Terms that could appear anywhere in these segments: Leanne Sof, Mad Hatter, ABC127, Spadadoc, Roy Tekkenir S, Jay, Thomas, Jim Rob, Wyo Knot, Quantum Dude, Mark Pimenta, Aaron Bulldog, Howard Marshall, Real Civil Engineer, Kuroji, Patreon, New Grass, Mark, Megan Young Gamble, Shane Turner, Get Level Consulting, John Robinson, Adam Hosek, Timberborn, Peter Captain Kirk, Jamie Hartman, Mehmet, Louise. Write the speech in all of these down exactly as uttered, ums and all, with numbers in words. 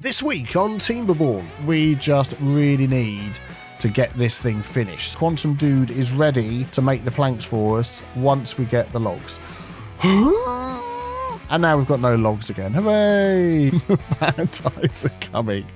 This week on Timberborn, we just really need to get this thing finished. Quantum Dude is ready to make the planks for us once we get the logs. And now we've got no logs again. Hooray! Bad tides are coming.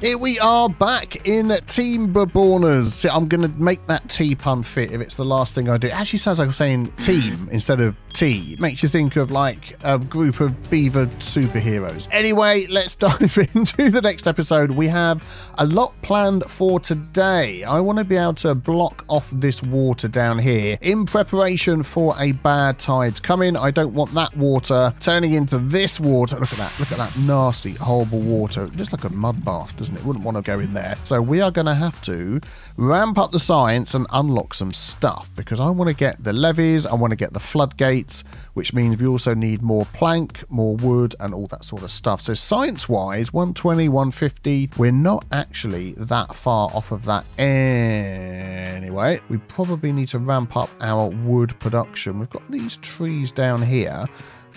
Here we are back in Timberborners. So I'm going to make that tea pun fit if it's the last thing I do. It actually sounds like I'm saying team instead of tea. It makes you think of like a group of beaver superheroes. Anyway, let's dive into the next episode. We have a lot planned for today. I want to be able to block off this water down here in preparation for a bad tide coming. I don't want that water turning into this water. Look at that. Look at that nasty, horrible water. Just like a mud bath, doesn't it? Wouldn't want to go in there. So we are going to have to ramp up the science and unlock some stuff, because I want to get the levees, I want to get the floodgates, which means we also need more plank, more wood, and all that sort of stuff. So science-wise, one twenty, one fifty, we're not actually that far off of that anyway. We probably need to ramp up our wood production. We've got these trees down here.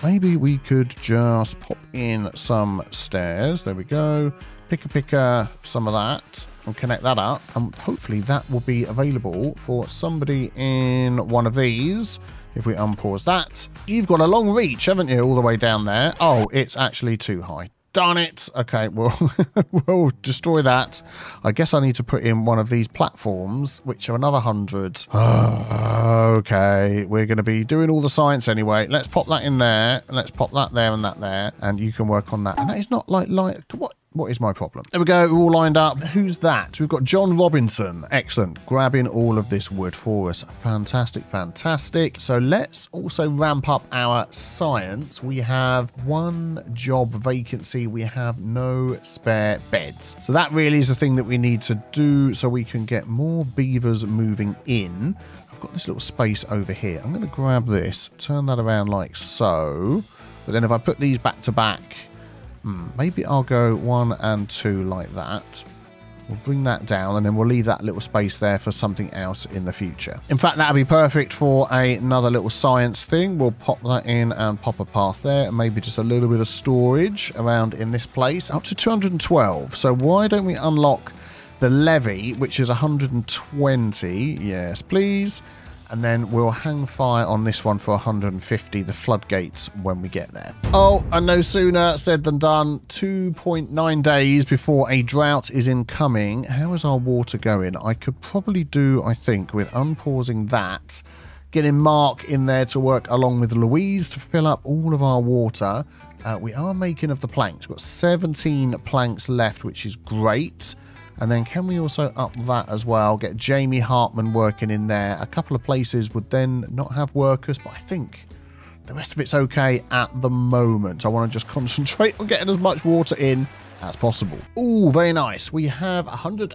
Maybe we could just pop in some stairs. There we go. Picker picker some of that and connect that up, and hopefully that will be available for somebody in one of these. If we unpause that, you've got a long reach, haven't you, all the way down there? Oh, it's actually too high. Darn it. Okay, well, we'll destroy that. I guess I need to put in one of these platforms, which are another hundred. Oh, okay, we're going to be doing all the science anyway. Let's pop that in there, and let's pop that there and that there, and you can work on that. And that is not like, like, what? What is my problem? There we go. We're all lined up. Who's that? We've got John Robinson. Excellent. Grabbing all of this wood for us. Fantastic. Fantastic. So let's also ramp up our science. We have one job vacancy. We have no spare beds. So that really is the thing that we need to do so we can get more beavers moving in. I've got this little space over here. I'm going to grab this, turn that around like so. But then if I put these back to back, maybe I'll go one and two like that. We'll bring that down, and then we'll leave that little space there for something else in the future. In fact, that'll be perfect for a, another little science thing. We'll pop that in and pop a path there, and maybe just a little bit of storage around in this place. Up to two hundred twelve. So why don't we unlock the levee, which is one hundred twenty? Yes, please. And then we'll hang fire on this one for one hundred fifty, the floodgates, when we get there. Oh, and no sooner said than done. two point nine days before a drought is incoming. How is our water going? I could probably do, I think, with unpausing that, getting Mark in there to work along with Louise to fill up all of our water. Uh, we are making of the planks. We've got seventeen planks left, which is great. And then can we also up that as well? Get Jamie Hartman working in there. A couple of places would then not have workers, but I think the rest of it's okay at the moment. I want to just concentrate on getting as much water in as possible. Oh, very nice. We have one hundred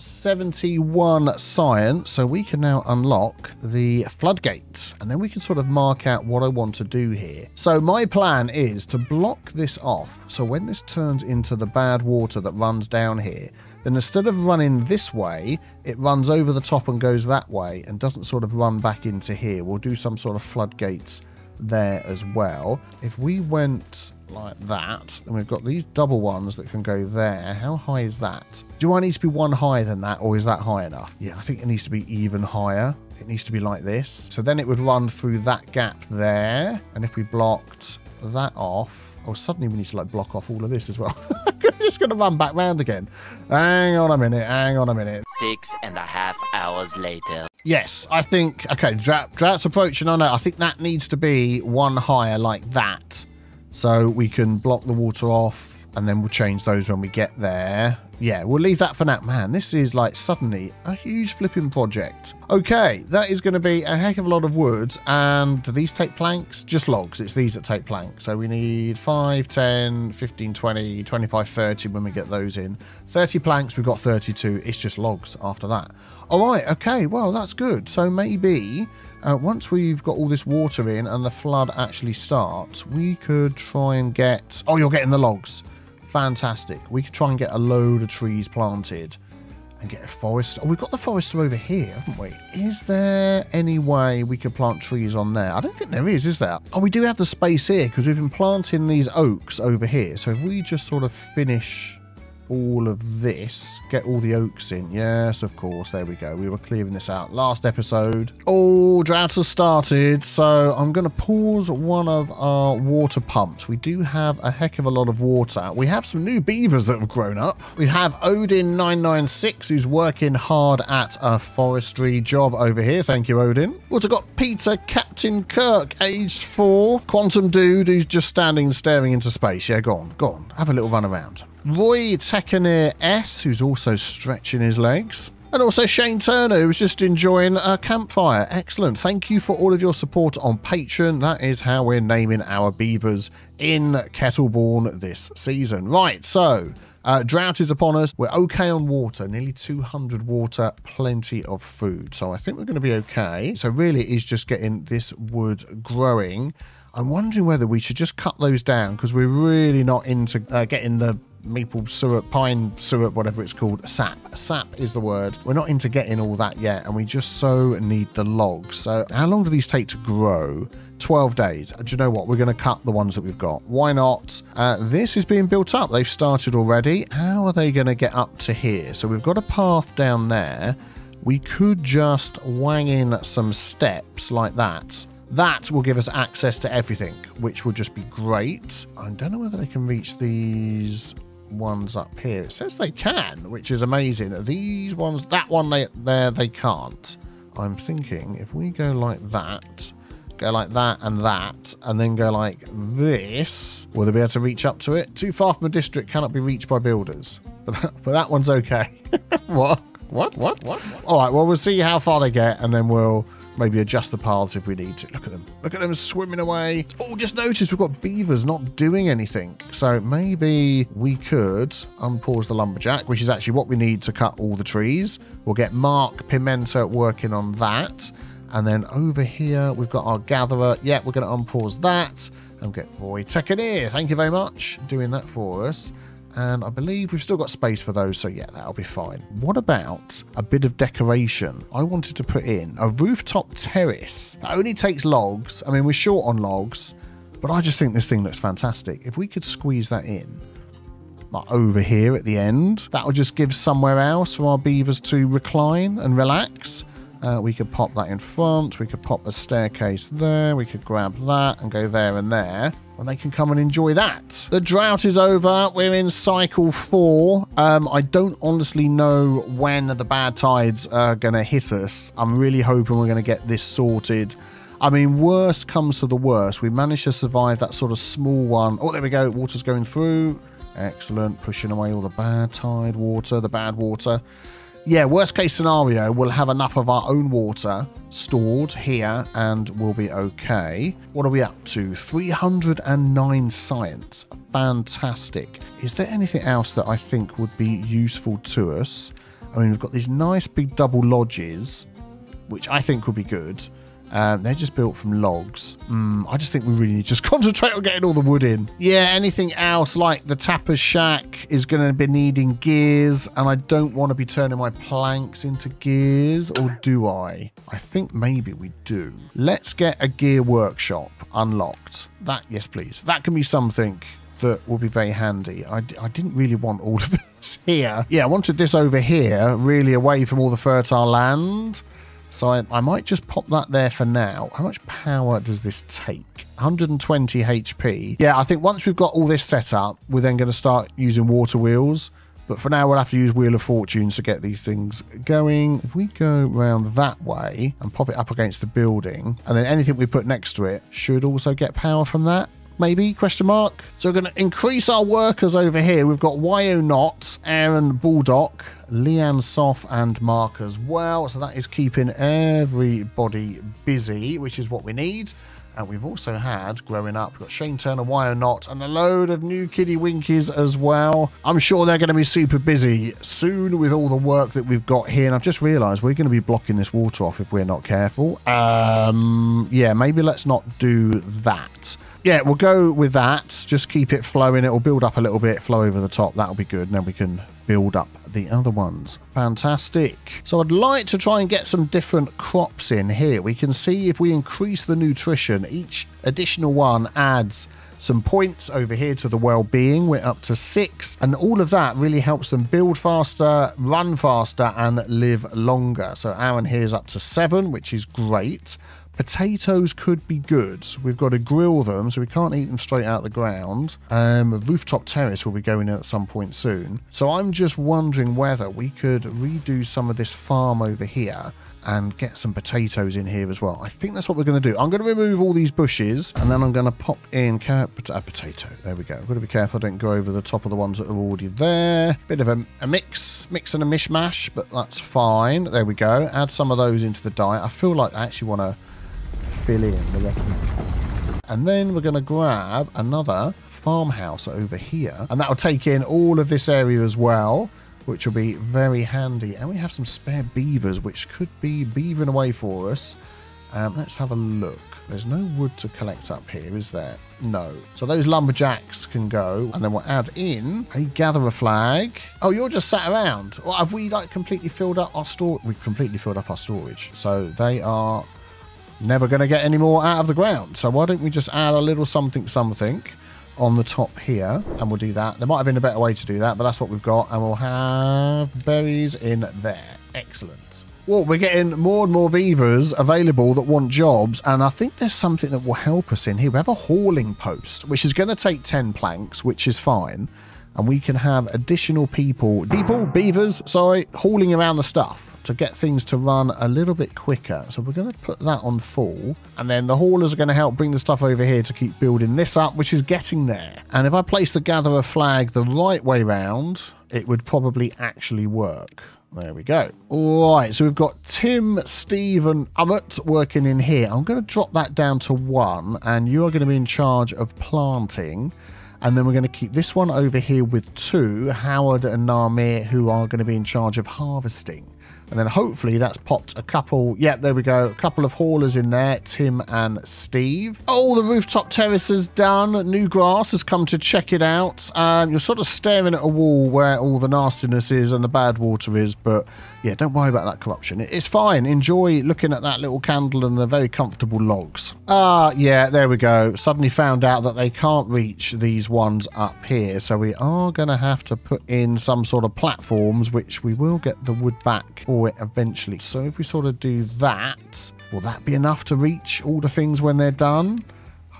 seventy-one science, so we can now unlock the floodgates, and then we can sort of mark out what I want to do here. So my plan is to block this off, so when this turns into the bad water that runs down here, then instead of running this way, it runs over the top and goes that way and doesn't sort of run back into here. We'll do some sort of floodgates there as well. If we went like that, then we've got these double ones that can go there. How high is that? Do I need to be one higher than that, or is that high enough? Yeah, I think it needs to be even higher. It needs to be like this. So then it would run through that gap there. And if we blocked that off, oh, suddenly we need to like block off all of this as well. I'm just going to run back round again. Hang on a minute. Hang on a minute. Six and a half hours later. Yes, I think, okay, drought, drought's approaching. I know. I think that needs to be one higher like that. So we can block the water off, and then we'll change those when we get there. Yeah, we'll leave that for now. Man, this is like suddenly a huge flipping project. Okay, that is going to be a heck of a lot of wood. And do these take planks? Just logs. It's these that take planks. So we need five, ten, fifteen, twenty, twenty-five, thirty when we get those in. thirty planks, we've got thirty-two. It's just logs after that. All right, okay, well, that's good. So maybe uh, once we've got all this water in and the flood actually starts, we could try and get... Oh, you're getting the logs. Fantastic. We could try and get a load of trees planted and get a forest. Oh, we've got the forester over here, haven't we? Is there any way we could plant trees on there? I don't think there is, is there? Oh, we do have the space here because we've been planting these oaks over here. So if we just sort of finish all of this, get all the oaks in. Yes, of course, there we go. We were clearing this out last episode. Oh, drought has started, so I'm going to pause one of our water pumps. We do have a heck of a lot of water. We have some new beavers that have grown up. We have Odin nine nine six, who's working hard at a forestry job over here. Thank you, Odin. Also got Peter Captain Kirk, aged four. Quantum Dude, who's just standing staring into space. Yeah, go on, go on. Have a little run around. Roy Tekkenir S, who's also stretching his legs. And also Shane Turner, who's just enjoying a campfire. Excellent. Thank you for all of your support on Patreon. That is how we're naming our beavers in Kettleborn this season. Right, so uh, drought is upon us. We're okay on water, nearly two hundred water, plenty of food. So I think we're going to be okay. So really it is just getting this wood growing. I'm wondering whether we should just cut those down because we're really not into uh, getting the maple syrup, pine syrup, whatever it's called, sap. Sap is the word. We're not into getting all that yet, and we just so need the logs. So how long do these take to grow? twelve days. Do you know what? We're going to cut the ones that we've got. Why not? Uh, this is being built up. They've started already. How are they going to get up to here? So we've got a path down there. We could just wang in some steps like that. That will give us access to everything, which will just be great. I don't know whether they can reach these ones up here. It says they can, which is amazing. These ones, that one they, there, they can't. I'm thinking if we go like that, go like that and that, and then go like this, will they be able to reach up to it? Too far from a district, cannot be reached by builders. But that, but that one's okay. What? What? What? What? All right, well, we'll see how far they get, and then we'll maybe adjust the paths if we need to. Look at them. Look at them swimming away. Oh, just notice we've got beavers not doing anything. So maybe we could unpause the lumberjack, which is actually what we need to cut all the trees. We'll get Mark Pimenta working on that. And then over here, we've got our gatherer. Yeah, we're going to unpause that and get Roy Tekkenir. Thank you very much for doing that for us. And I believe we've still got space for those, so yeah, that'll be fine. What about a bit of decoration? I wanted to put in a rooftop terrace. That only takes logs. I mean, we're short on logs, but I just think this thing looks fantastic. If we could squeeze that in, like over here at the end, that'll just give somewhere else for our beavers to recline and relax. Uh, we could pop that in front. We could pop a staircase there. We could grab that and go there and there. And they can come and enjoy that. The drought is over. We're in cycle four. Um, I don't honestly know when the bad tides are going to hit us. I'm really hoping we're going to get this sorted. I mean, worst comes to the worst. We managed to survive that sort of small one. Oh, there we go. Water's going through. Excellent. Pushing away all the bad tide water, the bad water. Yeah, worst case scenario, we'll have enough of our own water stored here and we'll be okay. What are we up to? three hundred and nine science. Fantastic. Is there anything else that I think would be useful to us? I mean, we've got these nice big double lodges, which I think would be good. Um, they're just built from logs. Mm, I just think we really need to just concentrate on getting all the wood in. Yeah, anything else like the tapper's shack is going to be needing gears, and I don't want to be turning my planks into gears, or do I? I think maybe we do. Let's get a gear workshop unlocked. That, yes please. That can be something that will be very handy. I, I didn't really want all of this here. Yeah, I wanted this over here, really away from all the fertile land. So I, I might just pop that there for now. How much power does this take? one hundred and twenty H P. Yeah, I think once we've got all this set up, we're then going to start using water wheels. But for now, we'll have to use Wheel of Fortunes to get these things going. If we go round that way and pop it up against the building, and then anything we put next to it should also get power from that. Maybe? Question mark. So we're going to increase our workers over here. We've got Wyo Knot, Aaron Bulldog, Leanne Sof, and Mark as well. So that is keeping everybody busy, which is what we need. And we've also had, growing up, we've got Shane Turner, Wyo Knot, and a load of new kiddie winkies as well. I'm sure they're going to be super busy soon with all the work that we've got here. And I've just realised we're going to be blocking this water off if we're not careful. Um, yeah, maybe let's not do that. Yeah, we'll go with that. Just keep it flowing. It'll build up a little bit, flow over the top. That'll be good. And then we can build up the other ones. Fantastic. So I'd like to try and get some different crops in here. We can see if we increase the nutrition, each additional one adds some points over here to the well-being. We're up to six, and all of that really helps them build faster, run faster, and live longer. So Aaron here's up to seven, which is great. Potatoes could be good. We've got to grill them, so we can't eat them straight out of the ground. Um, rooftop terrace will be going in at some point soon. So I'm just wondering whether we could redo some of this farm over here and get some potatoes in here as well. I think that's what we're going to do. I'm going to remove all these bushes, and then I'm going to pop in carrot, uh, potato. There we go. I've got to be careful I don't go over the top of the ones that are already there. Bit of a, a mix, mix and a mishmash, but that's fine. There we go. Add some of those into the diet. I feel like I actually want to fill in the reckoning. And then we're going to grab another farmhouse over here, and that will take in all of this area as well, which will be very handy. And we have some spare beavers, which could be beavering away for us. Um, let's have a look. There's no wood to collect up here, is there? No. So those lumberjacks can go, and then we'll add in a gatherer flag. Oh, you're just sat around. Well, have we like completely filled up our store? We've completely filled up our storage. So they are never going to get any more out of the ground. So why don't we just add a little something something on the top here, and we'll do that. There might have been a better way to do that, but that's what we've got, and we'll have berries in there. Excellent. Well, we're getting more and more beavers available that want jobs, and I think there's something that will help us in here. We have a hauling post, which is going to take ten planks, which is fine, and we can have additional people, people, beavers, sorry, hauling around the stuff to get things to run a little bit quicker. So we're going to put that on full, and then the haulers are going to help bring the stuff over here to keep building this up, which is getting there. And if I place the gatherer flag the right way round, it would probably actually work. There we go. All right, so we've got Tim, Steve, and Amit working in here. I'm going to drop that down to one, and you are going to be in charge of planting. And then we're going to keep this one over here with two, Howard and Namir, who are going to be in charge of harvesting. And then hopefully that's popped a couple. Yeah, there we go. A couple of haulers in there, Tim and Steve. Oh, the rooftop terrace is done. New Grass has come to check it out. Um, you're sort of staring at a wall where all the nastiness is and the bad water is. But yeah, don't worry about that corruption. It's fine. Enjoy looking at that little candle and the very comfortable logs. Ah, uh, yeah, there we go. Suddenly found out that they can't reach these ones up here. So we are going to have to put in some sort of platforms, which we will get the wood back for it eventually. So if we sort of do that, will that be enough to reach all the things when they're done?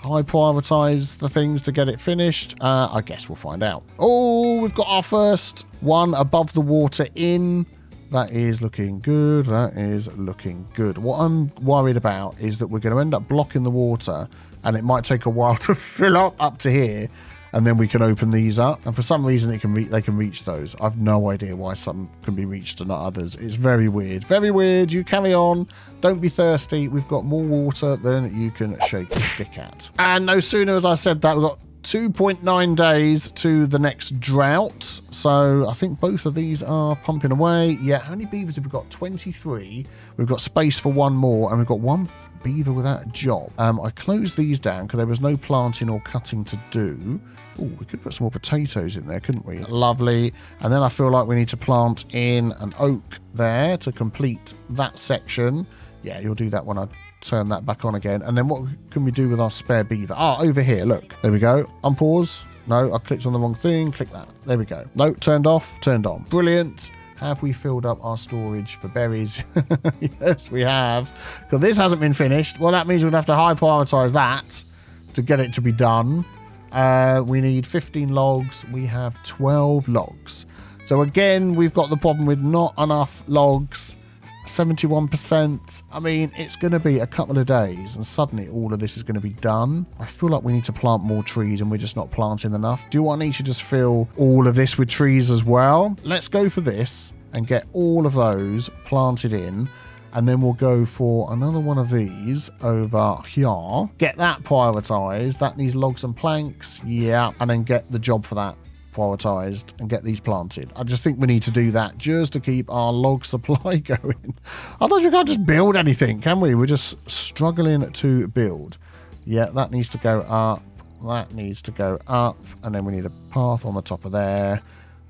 I prioritize the things to get it finished. Uh, I guess we'll find out. Oh, we've got our first one above the water in. That is looking good. That is looking good. What I'm worried about is that we're going to end up blocking the water, and it might take a while to fill up up to here. And then we can open these up. And for some reason, it can re they can reach those. I've no idea why some can be reached and not others. It's very weird. Very weird. You carry on. Don't be thirsty. We've got more water than you can shake a stick at. And no sooner as I said that, we've got two point nine days to the next drought. So I think both of these are pumping away. Yeah, how many beavers have we got? twenty-three. We've got space for one more. And we've got one beaver without a job. Um, I closed these down because there was no planting or cutting to do. Oh, we could put some more potatoes in there, couldn't we? Lovely. And then I feel like we need to plant in an oak there to complete that section. Yeah, you'll do that when I turn that back on again. And then what can we do with our spare beaver? Ah, over here, look. There we go. Unpause. No, I clicked on the wrong thing. Click that. There we go. No, turned off, turned on. Brilliant. Have we filled up our storage for berries? Yes, we have. Because this hasn't been finished. Well, that means we'll have to high prioritize that to get it to be done. Uh, we need fifteen logs. We have twelve logs. So again, we've got the problem with not enough logs. seventy-one percent. I mean, it's going to be a couple of days and suddenly all of this is going to be done. I feel like we need to plant more trees and we're just not planting enough. Do I need to just fill all of this with trees as well? Let's go for this and get all of those planted in. And then we'll go for another one of these over here. Get that prioritised. That needs logs and planks. Yeah. And then get the job for that prioritised and get these planted. I just think we need to do that just to keep our log supply going. Otherwise we can't just build anything, can we? We're just struggling to build. Yeah, that needs to go up. That needs to go up. And then we need a path on the top of there.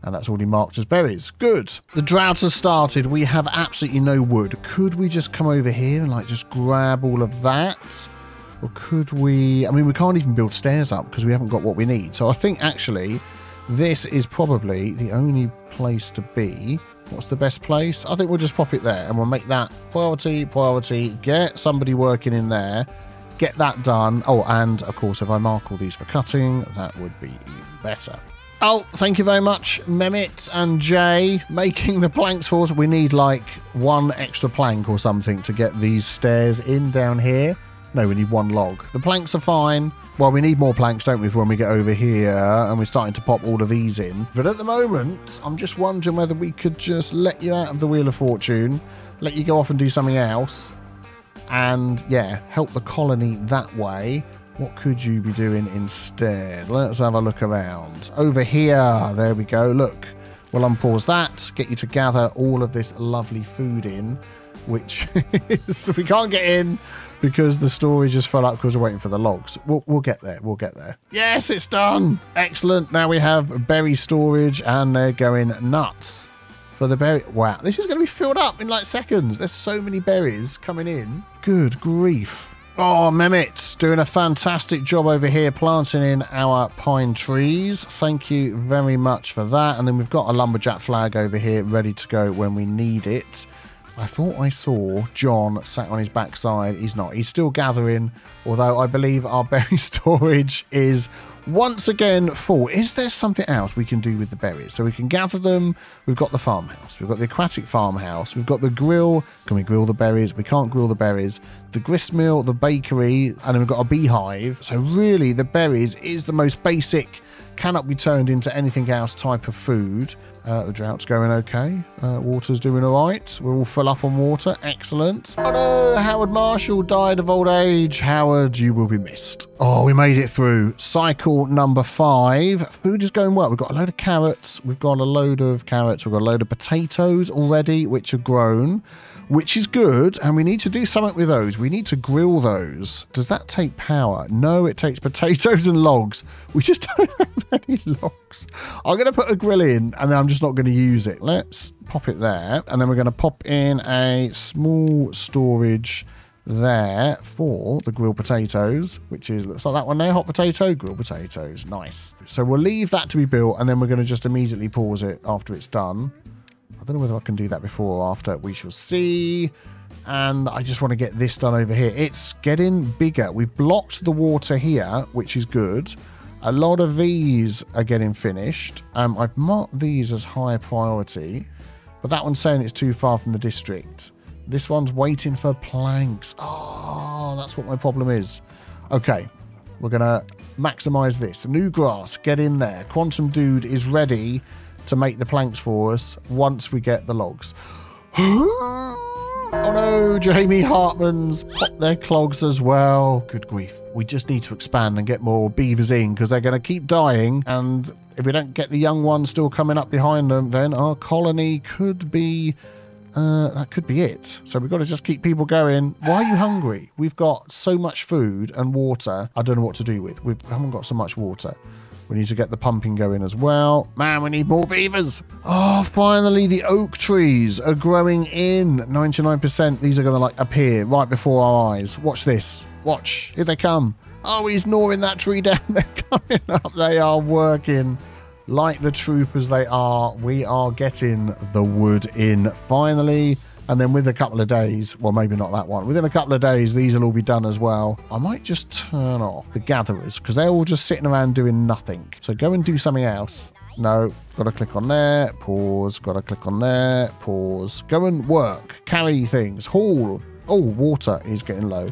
And that's already marked as berries. Good. The drought has started. We have absolutely no wood. Could we just come over here and like just grab all of that? Or could we... I mean, we can't even build stairs up because we haven't got what we need. So I think, actually, this is probably the only place to be. What's the best place? I think we'll just pop it there and we'll make that priority, priority. Get somebody working in there. Get that done. Oh, and, of course, if I mark all these for cutting, that would be even better. Oh, thank you very much, Mehmet and Jay, making the planks for us. We need, like, one extra plank or something to get these stairs in down here. No, we need one log. The planks are fine. Well, we need more planks, don't we, when we get over here, and we're starting to pop all of these in. But at the moment, I'm just wondering whether we could just let you out of the Wheel of Fortune, let you go off and do something else, and, yeah, help the colony that way. What could you be doing instead? Let's have a look around. Over here, there we go, look. We'll unpause that, get you to gather all of this lovely food in, which is, we can't get in, because the storage just fell up because we're waiting for the logs. We'll, we'll get there. We'll get there. Yes, it's done. Excellent. Now we have berry storage and they're going nuts for the berry. Wow. This is going to be filled up in like seconds. There's so many berries coming in. Good grief. Oh, Mehmet's doing a fantastic job over here planting in our pine trees. Thank you very much for that. And then we've got a lumberjack flag over here ready to go when we need it. I thought I saw John sat on his backside. He's not. He's still gathering, although I believe our berry storage is once again full. Is there something else we can do with the berries? So we can gather them. We've got the farmhouse. We've got the aquatic farmhouse. We've got the grill. Can we grill the berries? We can't grill the berries. The gristmill, the bakery, and then we've got a beehive. So really, the berries is the most basic, cannot be turned into anything else type of food. Uh, the drought's going okay. Uh, water's doing all right. We're all full up on water. Excellent. Oh no, Howard Marshall died of old age. Howard, you will be missed. Oh, we made it through. Cycle number five. Food is going well. We've got a load of carrots. We've got a load of carrots. We've got a load of potatoes already, which are grown, which is good. And we need to do something with those. We need to grill those. Does that take power? No, it takes potatoes and logs. We just don't have any logs. I'm going to put a grill in and then I'm just not going to use it. Let's pop it there. And then we're going to pop in a small storage there for the grilled potatoes, which is, looks like that one there, hot potato, grilled potatoes. Nice. So we'll leave that to be built and then we're going to just immediately pause it after it's done. I don't know whether I can do that before or after. We shall see. And I just want to get this done over here. It's getting bigger. We've blocked the water here, which is good. A lot of these are getting finished. Um, I've marked these as higher priority, but that one's saying it's too far from the district. This one's waiting for planks. Oh, that's what my problem is. Okay, we're going to maximize this. New Grass, get in there. Quantum Dude is ready to make the planks for us once we get the logs. Oh no, Jamie Hartman's popped their clogs as well. Good grief. We just need to expand and get more beavers in because they're going to keep dying. And if we don't get the young ones still coming up behind them, then our colony could be... Uh, that could be it. So we've got to just keep people going. Why are you hungry? We've got so much food and water. I don't know what to do with. We haven't got so much water. We need to get the pumping going as well. Man, we need more beavers. Oh, finally, the oak trees are growing in. ninety-nine percent. These are going to, like, appear right before our eyes. Watch this. Watch. Here they come. Oh, he's gnawing that tree down. They're coming up. They are working like the troopers they are. We are getting the wood in finally. And then with a couple of days, well, maybe not that one. Within a couple of days, these will all be done as well. I might just turn off the gatherers because they're all just sitting around doing nothing. So go and do something else. No, got to click on there, pause, got to click on there, pause. Go and work, carry things, haul. Oh, water is getting low.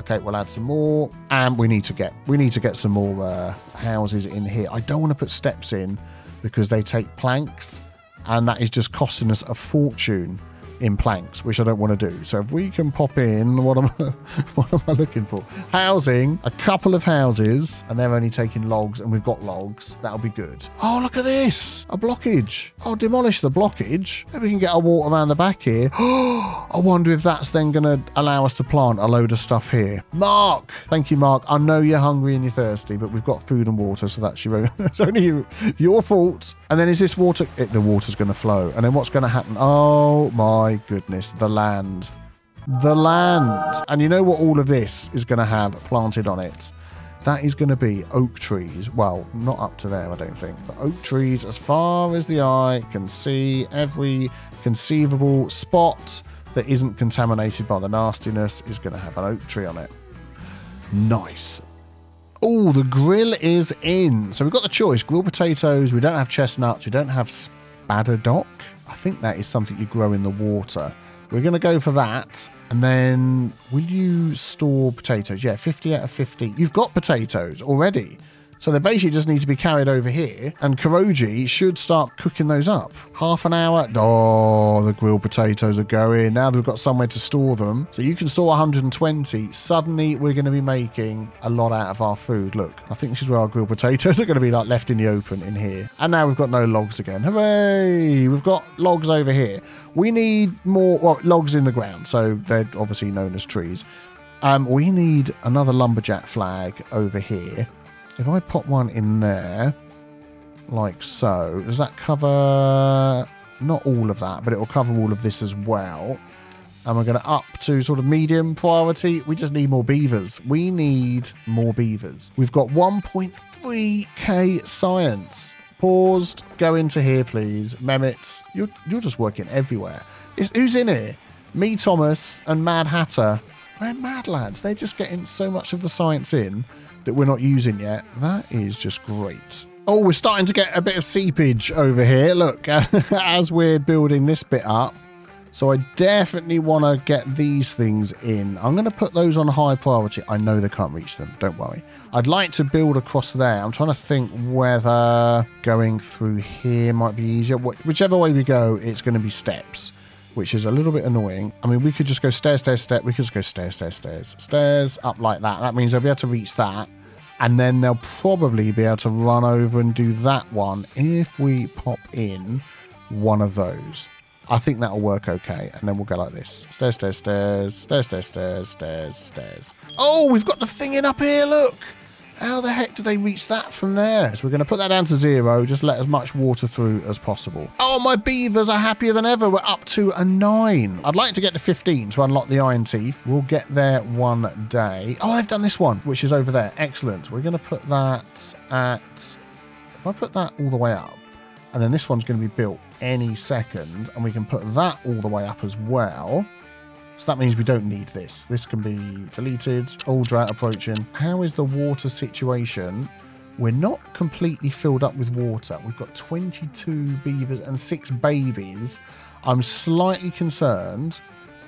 Okay, we'll add some more. And we need to get, we need to get some more uh, houses in here. I don't want to put steps in because they take planks and that is just costing us a fortune in planks, which I don't want to do. So if we can pop in, what am I, what am I looking for? Housing, a couple of houses, and they're only taking logs, and we've got logs. That'll be good. Oh, look at this. A blockage. I'll demolish the blockage. Maybe we can get our water around the back here. I wonder if that's then going to allow us to plant a load of stuff here. Mark! Thank you, Mark. I know you're hungry and you're thirsty, but we've got food and water, so that's your own. It's only you, your fault. And then is this water? It, the water's going to flow. And then what's going to happen? Oh, my goodness, the land. the land. And you know what all of this is going to have planted on it? That is going to be oak trees. Well, not up to there, I don't think, but oak trees as far as the eye can see. Every conceivable spot that isn't contaminated by the nastiness is going to have an oak tree on it. Nice. Oh, the grill is in. So we've got the choice. Grilled potatoes. We don't have chestnuts. We don't have spadadoc. I think that is something you grow in the water. We're going to go for that. And then will you store potatoes? Yeah, fifty out of fifty. You've got potatoes already. So they basically just need to be carried over here. And Kuroji should start cooking those up. Half an hour. Oh, the grilled potatoes are going. Now that we've got somewhere to store them. So you can store one hundred twenty. Suddenly, we're going to be making a lot out of our food. Look, I think this is where our grilled potatoes are going to be like left in the open in here. And now we've got no logs again. Hooray! We've got logs over here. We need more well, logs in the ground. So they're obviously known as trees. Um, we need another lumberjack flag over here. If I pop one in there, like so, does that cover not all of that, but it will cover all of this as well? And we're going to up to sort of medium priority. We just need more beavers. We need more beavers. We've got one point three K science. Paused. Go into here, please. Mehmet, you're, you're just working everywhere. It's, who's in here? Me, Thomas, and Mad Hatter. They're mad lads. They're just getting so much of the science in that we're not using yet. That is just great. Oh, we're starting to get a bit of seepage over here. Look, as we're building this bit up. So I definitely want to get these things in. I'm going to put those on high priority. I know they can't reach them. Don't worry. I'd like to build across there. I'm trying to think whether going through here might be easier. Whichever way we go, it's going to be steps, which is a little bit annoying. I mean, we could just go stairs, stairs, stairs. We could just go stairs, stairs, stairs. Stairs up like that. That means they'll be able to reach that. And then they'll probably be able to run over and do that one if we pop in one of those. I think that'll work okay. And then we'll go like this. Stairs, stairs, stairs, stairs, stairs, stairs, stairs, stairs. Oh, we've got the thing in up here, look. How the heck do they reach that from there? So we're going to put that down to zero. Just let as much water through as possible. Oh, my beavers are happier than ever. We're up to a nine. I'd like to get to fifteen to unlock the iron teeth. We'll get there one day. Oh, I've done this one, which is over there. Excellent. We're going to put that at... If I put that all the way up, and then this one's going to be built any second, and we can put that all the way up as well. So that means we don't need this. This can be deleted. All drought approaching. How is the water situation? We're not completely filled up with water. We've got twenty-two beavers and six babies. I'm slightly concerned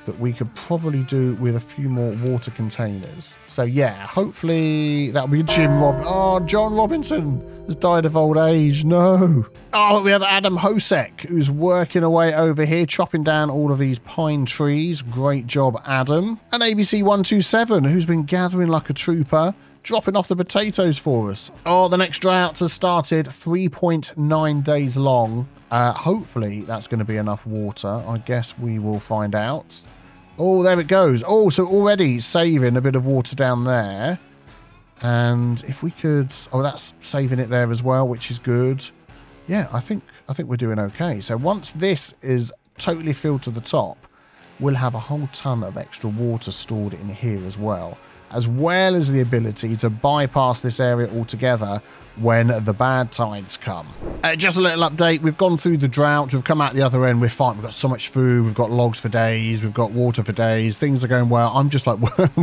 that we could probably do with a few more water containers. So yeah, hopefully that'll be Jim Rob. Oh, John Robinson has died of old age. No. Oh, we have Adam Hosek, who's working away over here, chopping down all of these pine trees. Great job, Adam. And A B C one two seven, who's been gathering like a trooper, dropping off the potatoes for us. Oh, the next drought has started, three point nine days long. Uh, hopefully that's going to be enough water. I guess we will find out. Oh, there it goes. Oh, so already saving a bit of water down there. And if we could... Oh, that's saving it there as well, which is good. Yeah, I think, I think we're doing okay. So once this is totally filled to the top, we'll have a whole ton of extra water stored in here as well, as well as the ability to bypass this area altogether when the bad tides come. Uh, just a little update. We've gone through the drought. We've come out the other end. We're fine. We've got so much food. We've got logs for days. We've got water for days. Things are going well. I'm just like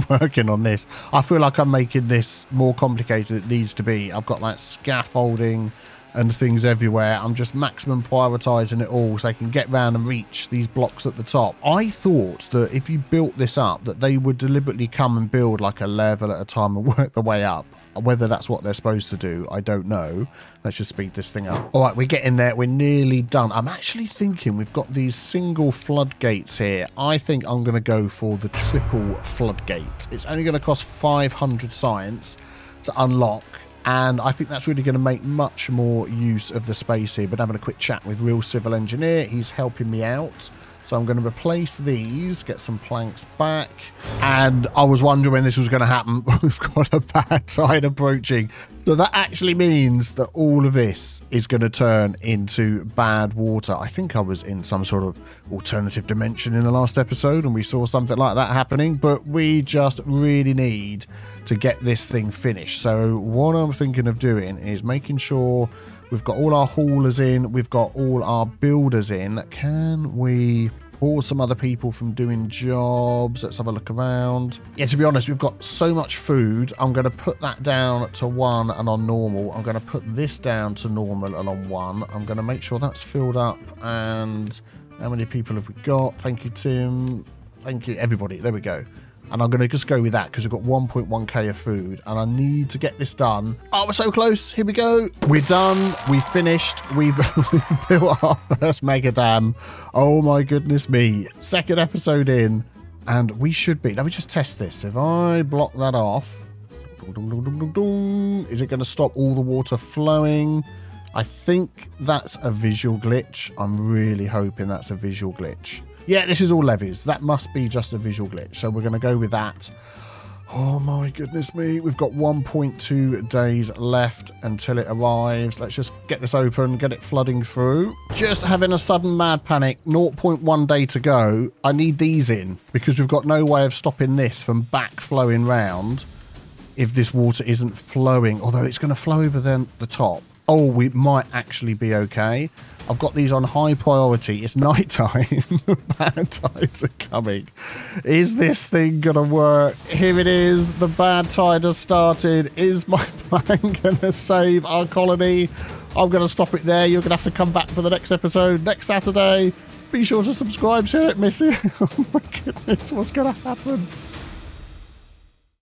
working on this. I feel like I'm making this more complicated than it needs to be. I've got like scaffolding and things everywhere. I'm just maximum prioritizing it all so they can get round and reach these blocks at the top. I thought that if you built this up, that they would deliberately come and build like a level at a time and work the way up. Whether that's what they're supposed to do, I don't know. Let's just speed this thing up. All right, we're getting there. We're nearly done. I'm actually thinking we've got these single floodgates here. I think I'm going to go for the triple floodgate. It's only going to cost five hundred science to unlock. And I think that's really going to make much more use of the space here. But having a quick chat with Real Civil Engineer, he's helping me out. So I'm going to replace these, get some planks back. And I was wondering when this was going to happen. We've got a bad tide approaching. So that actually means that all of this is going to turn into bad water. I think I was in some sort of alternative dimension in the last episode and we saw something like that happening. But we just really need to get this thing finished. So what I'm thinking of doing is making sure we've got all our haulers in. We've got all our builders in. Can we or some other people from doing jobs? Let's have a look around. Yeah, to be honest, we've got so much food. I'm going to put that down to one and on normal. I'm going to put this down to normal and on one. I'm going to make sure that's filled up. And how many people have we got? Thank you, Tim. Thank you, everybody. There we go. And I'm going to just go with that because we've got one point one K of food and I need to get this done. Oh, we're so close. Here we go. We're done. We finished. We've built our first mega dam. Oh my goodness me. Second episode in and we should be. Let me just test this. If I block that off, is it going to stop all the water flowing? I think that's a visual glitch. I'm really hoping that's a visual glitch. Yeah, this is all levees. That must be just a visual glitch. So we're going to go with that. Oh my goodness me. We've got one point two days left until it arrives. Let's just get this open, get it flooding through. Just having a sudden mad panic. zero point one day to go. I need these in because we've got no way of stopping this from back flowing round if this water isn't flowing. Although it's going to flow over then the top. Oh, we might actually be okay. I've got these on high priority. It's night time. The bad tides are coming. Is this thing going to work? Here it is. The bad tide has started. Is my plan going to save our colony? I'm going to stop it there. You're going to have to come back for the next episode next Saturday. Be sure to subscribe, share it, miss it. Oh my goodness, what's going to happen?